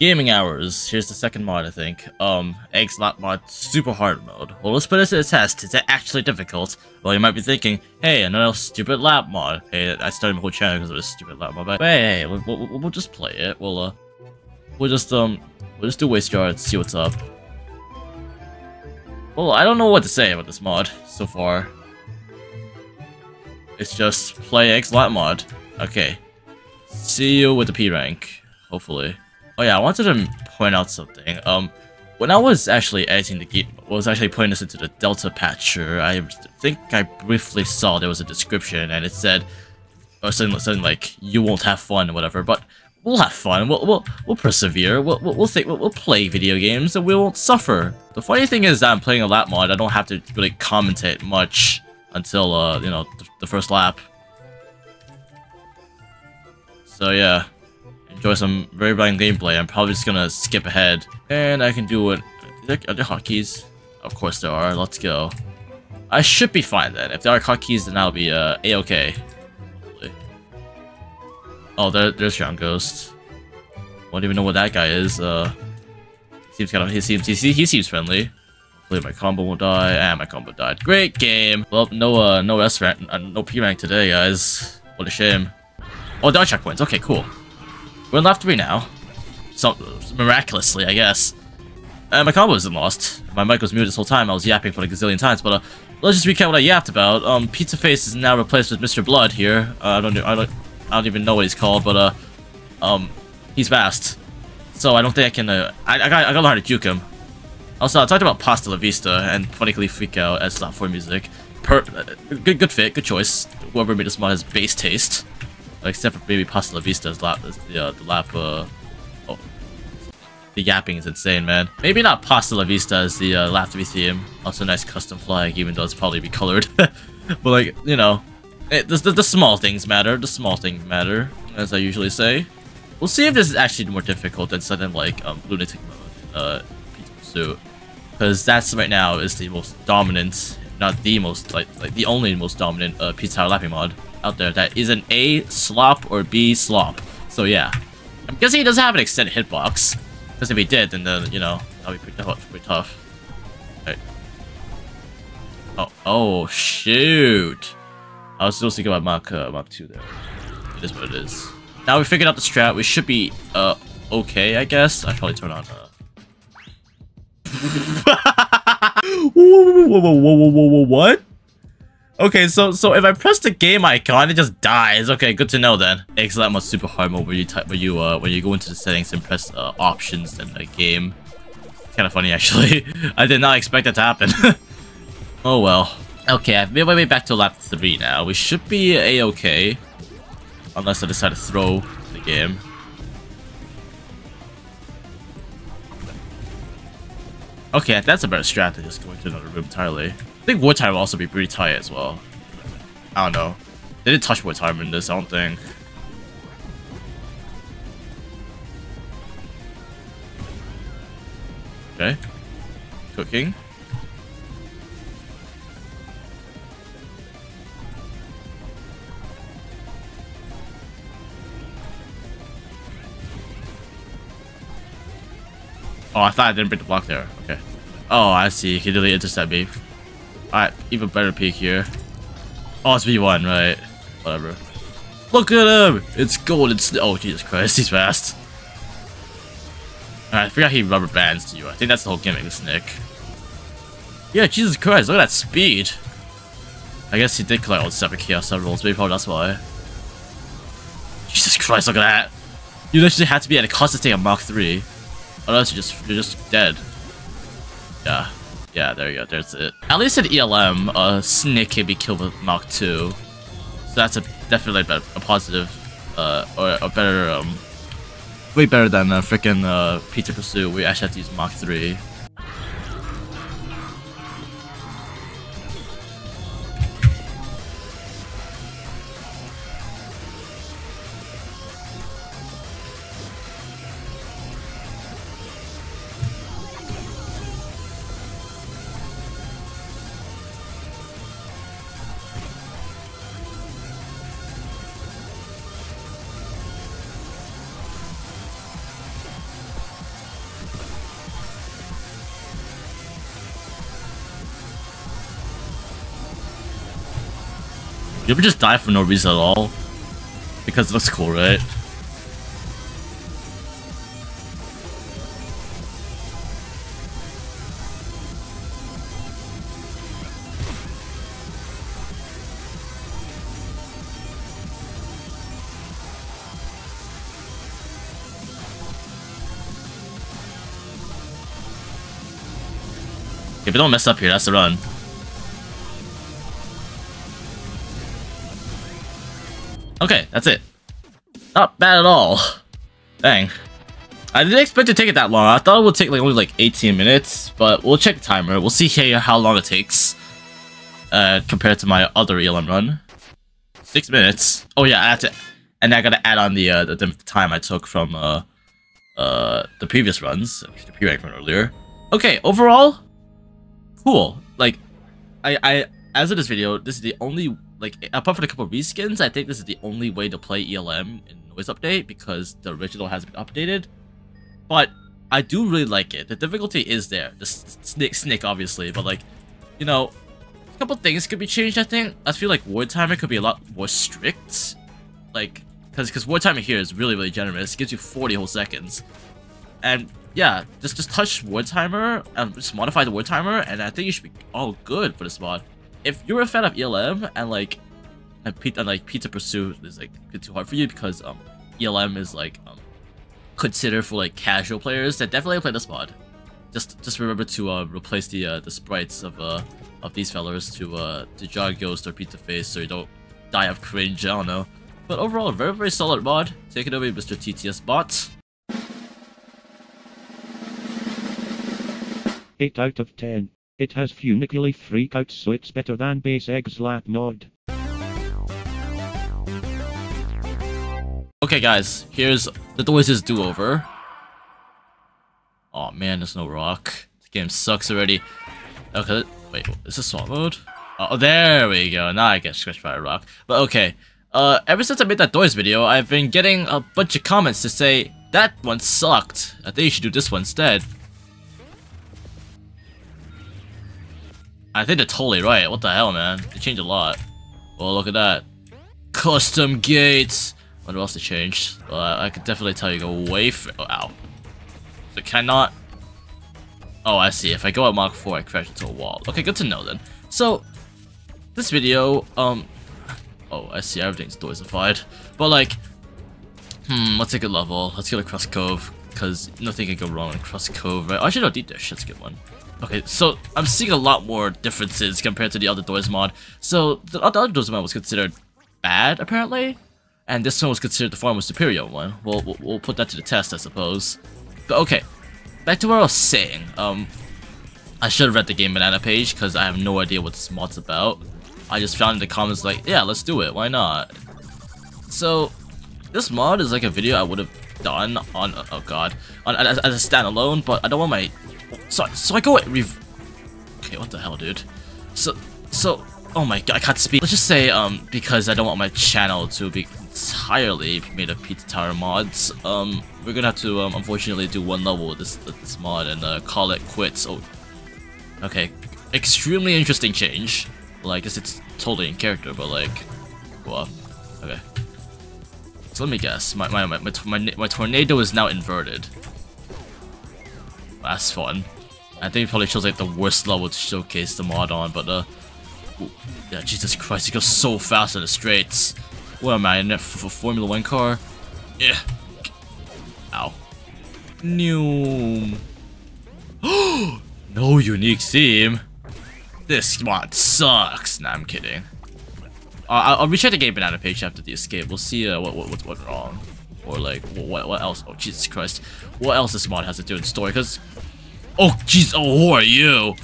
Gaming hours. Here's the second mod, I think. Eggs Lap Mod Super Hard Mode. Well, let's put it to the test. Is it actually difficult? Well, you might be thinking, hey, another stupid lap mod. Hey, I started my whole channel because of this stupid lap mod. But hey, we'll just play it. We'll just do waste yard and see what's up. Well, I don't know what to say about this mod so far. It's just play Eggs Lap Mod. Okay. See you with the P rank, hopefully. Oh yeah, I wanted to point out something. When I was actually editing the game, was actually putting this into the Delta patcher, I think I briefly saw there was a description and it said, or something like, you won't have fun or whatever, but we'll have fun, we'll persevere, we'll play video games and we won't suffer. The funny thing is that I'm playing a lap mod, I don't have to really commentate much until, you know, the first lap. So yeah. Enjoy some very blind gameplay. I'm probably just gonna skip ahead, and I can do it. Are there hotkeys? Of course there are. Let's go. I should be fine then. If there are hotkeys, then I'll be a-okay. Oh, there's John Ghost. I don't even know what that guy is. Seems kind of he seems friendly. Hopefully my combo won't die. Ah, my combo died. Great game. Well, no S rank, no P rank today, guys. What a shame. Oh, there are checkpoints. Okay, cool. We're in lap 3 now. So, miraculously, I guess. And my combo isn't lost. My mic was muted this whole time. I was yapping for like a gazillion times, but let's just recap what I yapped about. Pizza Face is now replaced with Mr. Blood here. I don't even know what he's called, but he's fast. So I don't think I can. I gotta learn how to juke him. Also, I talked about Pasta La Vista and Funiculi Freakout as lap 4 music. Good fit, good choice. Whoever made this mod has base taste. Except for maybe Pasta La Vista's lap, the yapping is insane, man. Maybe not Pasta La Vista as the lap 3 theme. Also, nice custom flag, even though it's probably be colored. But like, you know, the small things matter. The small things matter, as I usually say. We'll see if this is actually more difficult than something like Lunatic Mode, Pizza Pursuit, because that's right now is the most dominant, not the most like the only most dominant Pizza Tower lapping mod out there that is an A slop or B slop. So yeah, I'm guessing he doesn't have an extended hitbox, because if he did, then you know, that'd be pretty tough. Right. Oh shoot! I was supposed to go about Mach 2 there. It is what it is. Now we figured out the strat. We should be okay, I guess. I should probably turn on. Whoa, what? Okay, so if I press the game icon, it just dies. Okay, good to know then. Eggs Lap Mod Super Hard Mode, where you type, where you go into the settings and press options and the game. It's kind of funny actually. I did not expect that to happen. Oh well. Okay, I've made my way back to lap 3 now. We should be a-okay, unless I decide to throw the game. Okay, that's a better strat than just going to another room entirely. I think War Time will also be pretty tight as well. I don't know. They didn't touch War Time in this, I don't think. Okay. Cooking. Oh, I thought I didn't break the block there. Okay. Oh, I see. He really intercepted me. Alright, even better peek here. Oh, it's V1, right? Whatever. Look at him! It's gold, it's... Oh, Jesus Christ, he's fast. Alright, I forgot he rubber bands to you. I think that's the whole gimmick, this Nick. Yeah, Jesus Christ, look at that speed! I guess he did collect all the 7 chaos rolls, maybe probably that's why. Jesus Christ, look at that! You literally have to be at a constant state of Mach 3. Otherwise, you're just dead. Yeah. Yeah, there you go, there's it. At least at ELM, Snake can be killed with Mach 2. So that's a definitely a positive, or a better, way better than freaking Pizza Pursuit. We actually have to use Mach 3. You ever just die for no reason at all? Because it looks cool, right? If you don't mess up here, that's the run. Okay, that's it. Not bad at all. Dang. I didn't expect it to take it that long. I thought it would take like only like 18 minutes, but we'll check the timer. We'll see here how long it takes compared to my other ELM run. 6 minutes. Oh yeah, I have to, and I gotta add on the time I took from the previous runs, the pre-rank run earlier. Okay, overall. Cool. Like, I as of this video, this is the only, like, apart from a couple of reskins, I think this is the only way to play ELM in Noise Update because the original has been updated. But I do really like it. The difficulty is there. The snake obviously, but like, you know, a couple things could be changed. I think I feel like ward timer could be a lot more strict, like, because ward timer here is really generous. It gives you 40 whole seconds, and yeah, just touch ward timer and just modify the ward timer, and I think you should be all good for this mod. If you're a fan of ELM and like Pizza Pursuit is like too hard for you because ELM is like considered for like casual players, then definitely play this mod. Just remember to replace the sprites of these fellas to John Ghost or Pizza Face, so you don't die of cringe. I don't know. But overall, very solid mod. Take it away, Mr. TTS bot. 8 out of 10. It has Funiculi Freakout, so it's better than base Eggs Lap Mod. Okay guys, here's the Doise's Do Over. Oh man, there's no rock. This game sucks already. Okay, wait, is this swap mode? Oh, there we go. Now I get scratched by a rock. But okay, ever since I made that Doise video, I've been getting a bunch of comments to say, that one sucked. I think you should do this one instead. I think they're totally right. What the hell, man? They changed a lot. Well, look at that. Custom gates. What else they changed? Well, I could definitely tell you go way. Oh, ow. So cannot. Oh, I see. If I go at Mach 4, I crash into a wall. Okay, good to know then. So, this video, oh, I see. Everything's doisified. But like, let's take a level. Let's go to Cross Cove because nothing can go wrong in Cross Cove, right? I should not eat this. That's a good one. Okay, so I'm seeing a lot more differences compared to the other Doise mod. So the other Doise mod was considered bad, apparently, and this one was considered the far more superior one. We'll put that to the test, I suppose. But okay, back to what I was saying. I should have read the gamebanana page because I have no idea what this mod's about. I just found in the comments like, yeah, let's do it. Why not? So this mod is like a video I would have done on oh god, on as a standalone, but I don't want my. So I go at okay, what the hell, dude? So, oh my god, I can't speak. Let's just say, because I don't want my channel to be entirely made of Pizza Tower mods, we're gonna have to, unfortunately do one level with this mod and, call it quits. Oh, okay. Extremely interesting change. Well, I guess it's totally in character, but like, well, okay. So let me guess, my tornado is now inverted. That's fun. I think it probably shows like the worst level to showcase the mod on, but ooh, yeah, Jesus Christ, it goes so fast in the straights. What am I in that for Formula 1 car? Yeah. Ow. New. No unique theme. This mod sucks. Nah, I'm kidding. I'll recheck the gamebanana page after the escape. We'll see what went wrong. Or like, what else? Oh, Jesus Christ. What else this mod has to do in story? Because, oh, jeez, oh, who are you?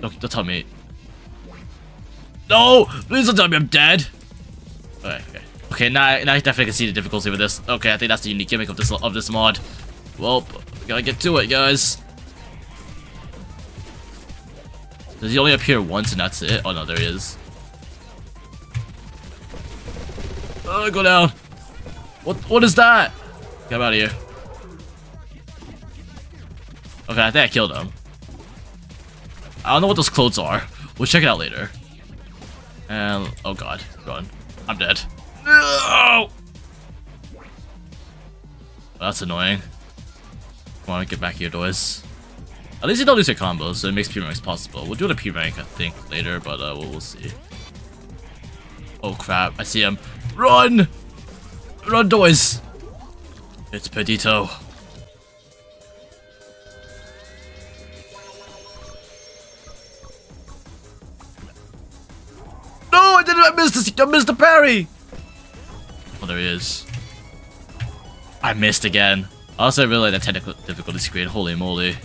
Don't tell me. No, please don't tell me I'm dead. Okay, okay. Okay, now I definitely can see the difficulty with this. Okay, I think that's the unique gimmick of this mod. Well, we gotta get to it, guys. Does he only appear once and that's it? Oh, no, there he is. Oh, go down. What is that? Get out of here. Okay, I think I killed him. I don't know what those clothes are. We'll check it out later. Oh god, go on. I'm dead. No! That's annoying. Come on, get back here, Doise. At least you don't lose your combos, so it makes P ranks possible. We'll do the P rank, I think, later, but we'll see. Oh crap, I see him. Run! Run, Doise! It's Pedrito. No, I didn't! I missed the parry! Oh, there he is. I missed again. I also realized that technical difficulty screen. Holy moly.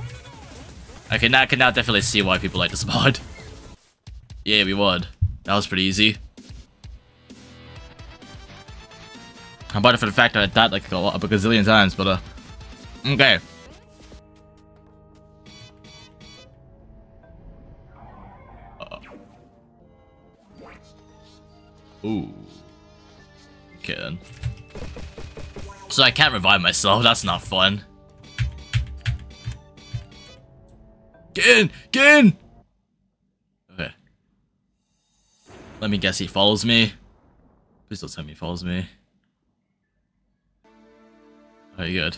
Okay, now I can now definitely see why people like this mod. Yeah, we won. That was pretty easy. I'm about it for the fact that I died like a gazillion times, but okay. Ooh. Okay then. So I can't revive myself, that's not fun. Get in! Get in! Okay. Let me guess he follows me. Please don't tell me he follows me. Very good.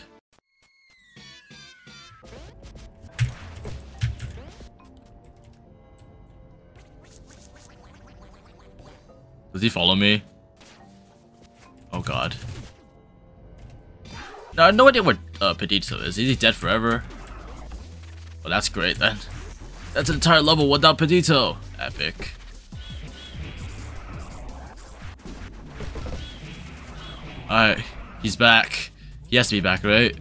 Does he follow me? Oh god. Now I have no idea what Pedrito is. Is he dead forever? Well, that's great then. That's an entire level without Pedrito. Epic. Alright, he's back. He has to be back, right?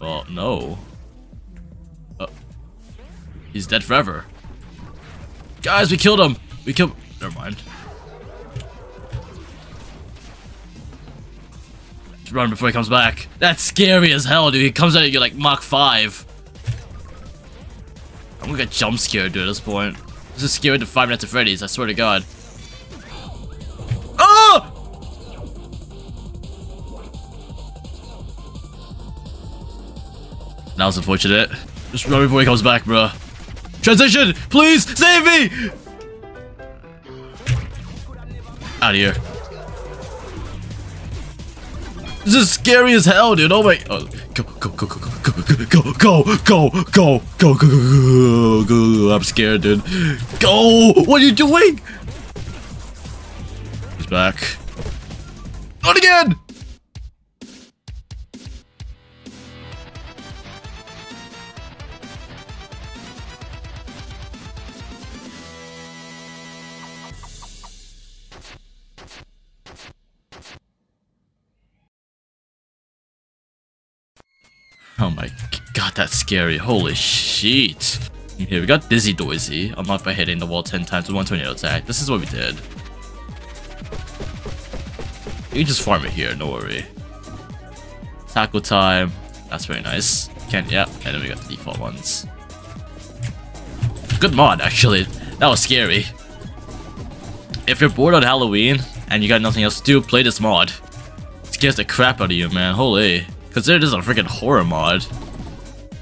Oh, no. He's dead forever. Guys, we killed him! We killed... Never mind. Just run before he comes back. That's scary as hell, dude. He comes out at you like Mach 5. I'm gonna get jump scared, dude, at this point. This is scary to Five Nights at Freddy's, I swear to god. That was unfortunate. Just run before he comes back, bro. Transition! Please! Save me! Out of here. This is scary as hell, dude. Oh my... Oh. Go, go, go, go, go, go, go, go, go, go, go, go, go. I'm scared, dude. Go! What are you doing? He's back. Not again! Oh my god, that's scary. Holy shit. Here we got Dizzy Doisy. I'm not by hitting the wall 10 times with one tornado attack. This is what we did. You can just farm it here, no worry. Tackle time. That's very nice. Can't, yeah. And then we got the default ones. Good mod, actually. That was scary. If you're bored on Halloween and you got nothing else to do, play this mod. It scares the crap out of you, man. Holy. Consider this a freaking horror mod.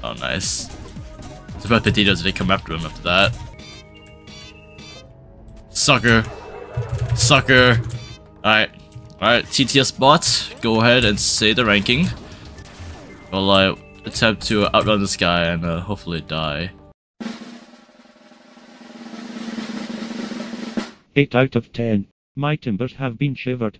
Oh, nice. It's about Pedrito's, they come after him after that. Sucker. Sucker. Alright. Alright, TTS bot. Go ahead and say the ranking. While I attempt to outrun this guy and hopefully die. 8 out of 10. My timbers have been shivered.